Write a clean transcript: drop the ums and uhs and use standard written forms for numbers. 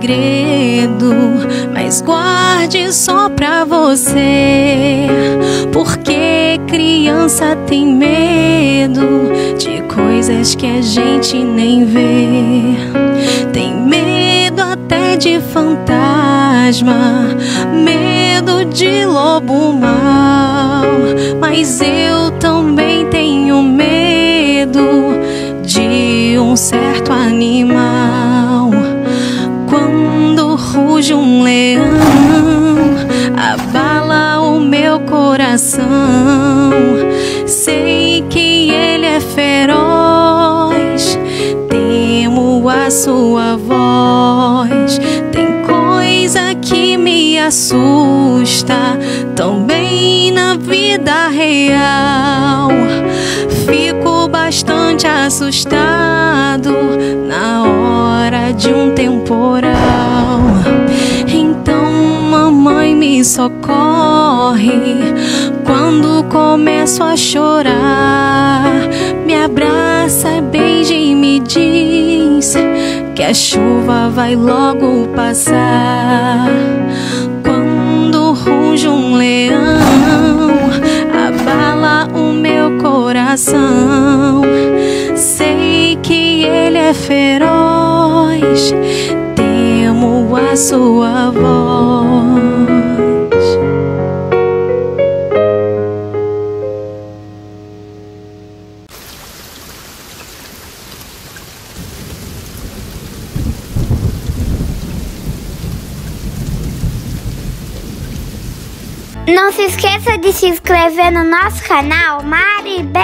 segredo, mas guarde só pra você. Porque criança tem medo de coisas que a gente nem vê. Tem medo até de fantasma, medo de lobo mau. Mas eu também tenho medo de um certo animal. Quando ruge um leão, abala o meu coração. Sei que ele é feroz, temo a sua voz. Tem coisa que me assusta também na vida real. Fico bastante assustado na hora de um temporal. Então mamãe me socorre quando começo a chorar. Me abraça, beija e me diz que a chuva vai logo passar. Quando ruge um leão, abala o meu coração. Sei que ele é feroz, temo a sua voz. Não se esqueça de se inscrever no nosso canal Mari e Bela.